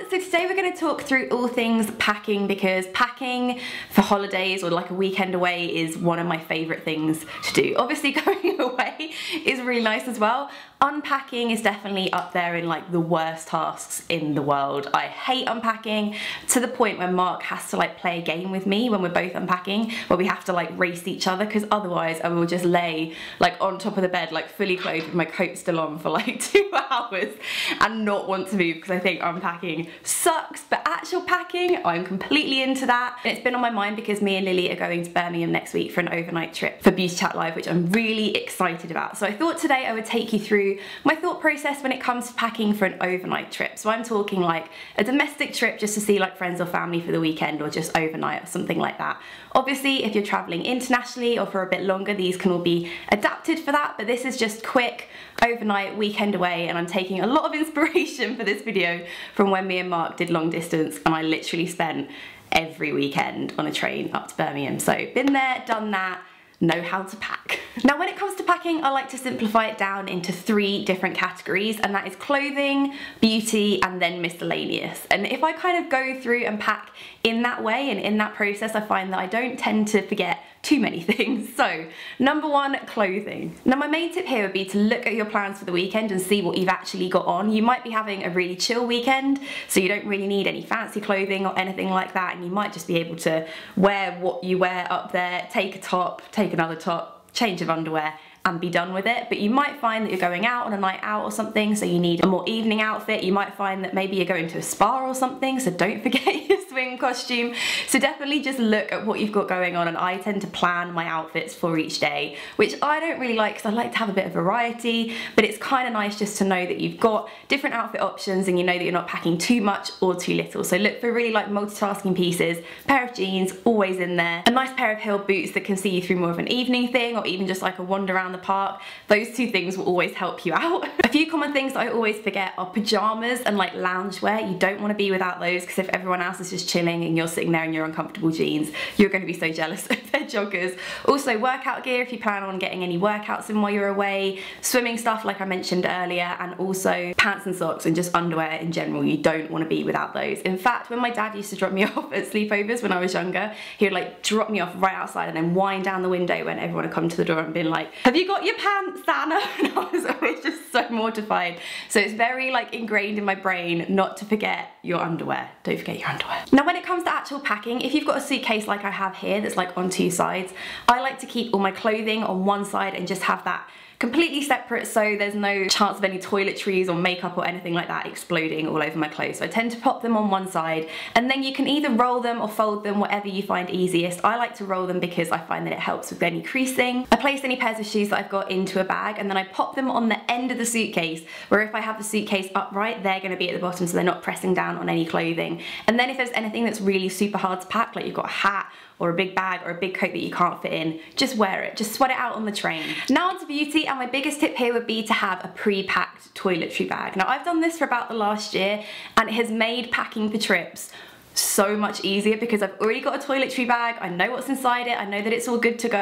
everyone, so today we're going to talk through all things packing, because packing for holidays or like a weekend away is one of my favourite things to do. Obviously going away is really nice as well. Unpacking is definitely up there in like the worst tasks in the world. I hate unpacking to the point where Mark has to like play a game with me when we're both unpacking, where we have to like race each other, because otherwise I will just lay like on top of the bed like fully clothed with my coat still on for like 2 hours and not want to move because I think unpacking sucks. But actual packing, I'm completely into that. And it's been on my mind because me and Lily are going to Birmingham next week for an overnight trip for Beauty Chat Live, which I'm really excited about. So I thought today I would take you through my thought process when it comes to packing for an overnight trip. So I'm talking like a domestic trip just to see like friends or family for the weekend, or just overnight or something like that. Obviously if you're traveling internationally or for a bit longer, these can all be adapted for that, but this is just quick overnight weekend away, and I'm taking a lot of inspiration for this video from when me and Mark did long distance, and I literally spent every weekend on a train up to Birmingham. So been there, done that, know how to pack. Now when it comes to packing, I like to simplify it down into 3 different categories, and that is clothing, beauty, and then miscellaneous. And if I kind of go through and pack in that way and in that process, I find that I don't tend to forget too many things. So number one, clothing. Now my main tip here would be to look at your plans for the weekend and see what you've actually got on. You might be having a really chill weekend, so you don't really need any fancy clothing or anything like that, and you might just be able to wear what you wear up there, take a top, take another top, change of underwear, and be done with it. But you might find that you're going out on a night out or something, so you need a more evening outfit. You might find that maybe you're going to a spa or something, so don't forget your swim costume. So definitely just look at what you've got going on, and I tend to plan my outfits for each day, which I don't really like because I like to have a bit of variety, but it's kind of nice just to know that you've got different outfit options and you know that you're not packing too much or too little. So look for really like multitasking pieces, pair of jeans always in there, a nice pair of heel boots that can see you through more of an evening thing, or even just like a wander around the park. Those 2 things will always help you out. A few common things that I always forget are pajamas and like loungewear. You don't want to be without those, because if everyone else is just chilling and you're sitting there in your uncomfortable jeans, you're going to be so jealous of their joggers. Also workout gear if you plan on getting any workouts in while you're away, swimming stuff like I mentioned earlier, and also pants and socks and just underwear in general. You don't want to be without those. In fact, when my dad used to drop me off at sleepovers when I was younger, he would like drop me off right outside and then wind down the window when everyone had come to the door and been like, "Have you got your pants, Anna?" And I was always just so mortified. So it's very like ingrained in my brain not to forget your underwear. Don't forget your underwear. Now when it comes to actual packing, if you've got a suitcase like I have here that's like on 2 sides, I like to keep all my clothing on one side and just have that completely separate, so there's no chance of any toiletries or makeup or anything like that exploding all over my clothes. So I tend to pop them on one side, and then you can either roll them or fold them, whatever you find easiest. I like to roll them because I find that it helps with any creasing. I place any pairs of shoes that I've got into a bag, and then I pop them on the end of the suitcase, where if I have the suitcase upright, they're going to be at the bottom, so they're not pressing down on any clothing. And then if there's anything that's really super hard to pack, like you've got a hat or a big bag or a big coat that you can't fit in, just wear it, just sweat it out on the train. Now onto beauty, and my biggest tip here would be to have a pre-packed toiletry bag. Now I've done this for about the last year, and it has made packing for trips so much easier, because I've already got a toiletry bag, I know what's inside it, I know that it's all good to go,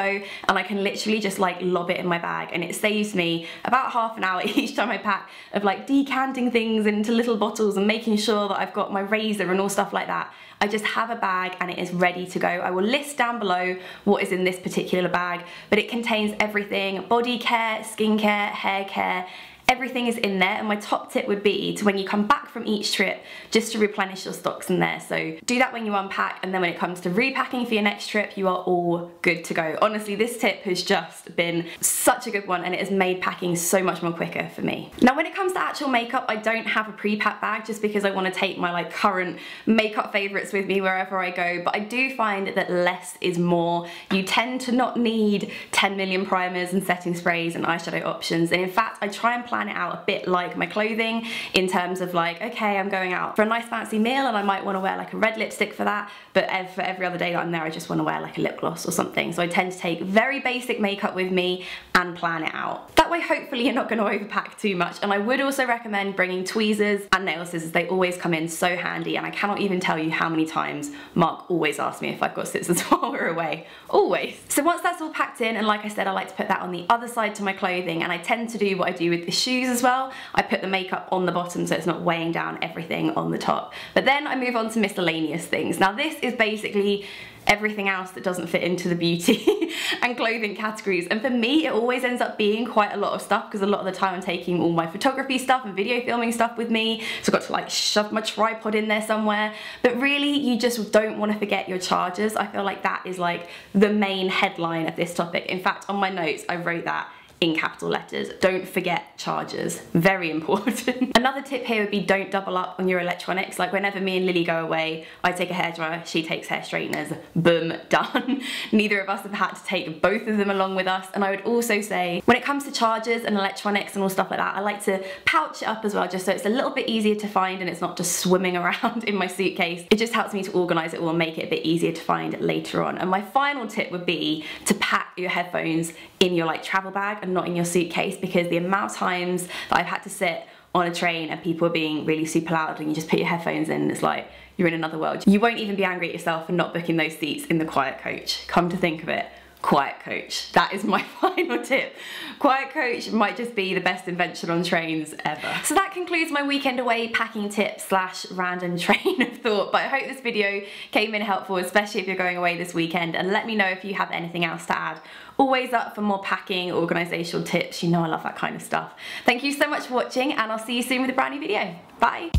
and I can literally just like lob it in my bag, and it saves me about half an hour each time I pack of like decanting things into little bottles and making sure that I've got my razor and all stuff like that. I just have a bag and it is ready to go. I will list down below what is in this particular bag, but it contains everything: body care, skincare, hair care, everything is in there. And my top tip would be to, when you come back from each trip, just to replenish your stocks in there. So do that when you unpack, and then when it comes to repacking for your next trip, you are all good to go. Honestly, this tip has just been such a good one, and it has made packing so much more quicker for me. Now when it comes to actual makeup, I don't have a pre-packed bag, just because I want to take my like current makeup favorites with me wherever I go. But I do find that less is more. You tend to not need 10 million primers and setting sprays and eyeshadow options, and in fact I try and plan it out a bit like my clothing, in terms of like, okay, I'm going out for a nice fancy meal and I might want to wear like a red lipstick for that, but for every other day that I'm there I just want to wear like a lip gloss or something. So I tend to take very basic makeup with me and plan it out. That way hopefully you're not going to overpack too much. And I would also recommend bringing tweezers and nail scissors. They always come in so handy, and I cannot even tell you how many times Mark always asks me if I've got scissors while we're away. Always. So once that's all packed in, and like I said, I like to put that on the other side to my clothing, and I tend to do what I do with this shoes as well. I put the makeup on the bottom so it's not weighing down everything on the top. But then I move on to miscellaneous things. Now this is basically everything else that doesn't fit into the beauty and clothing categories, and for me it always ends up being quite a lot of stuff because a lot of the time I'm taking all my photography stuff and video filming stuff with me, so I've got to like shove my tripod in there somewhere. But really you just don't want to forget your chargers. I feel like that is like the main headline of this topic. In fact, on my notes I wrote that in capital letters, don't forget chargers, very important. Another tip here would be don't double up on your electronics. Like whenever me and Lily go away, I take a hairdryer, she takes hair straighteners, boom, done. Neither of us have had to take both of them along with us. And I would also say when it comes to chargers and electronics and all stuff like that, I like to pouch it up as well, just so it's a little bit easier to find and it's not just swimming around in my suitcase. It just helps me to organize it all and make it a bit easier to find later on. And my final tip would be to pack your headphones in your like travel bag and not in your suitcase, because the amount of times that I've had to sit on a train and people are being really super loud and you just put your headphones in and it's like you're in another world. You won't even be angry at yourself for not booking those seats in the quiet coach. Come to think of it, quiet coach, that is my final tip. Quiet coach might just be the best invention on trains ever. So that concludes my weekend away packing tip slash random train of thought, but I hope this video came in helpful, especially if you're going away this weekend, and let me know if you have anything else to add. Always up for more packing, organisational tips, you know I love that kind of stuff. Thank you so much for watching and I'll see you soon with a brand new video. Bye.